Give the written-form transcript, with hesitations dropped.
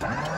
Ah!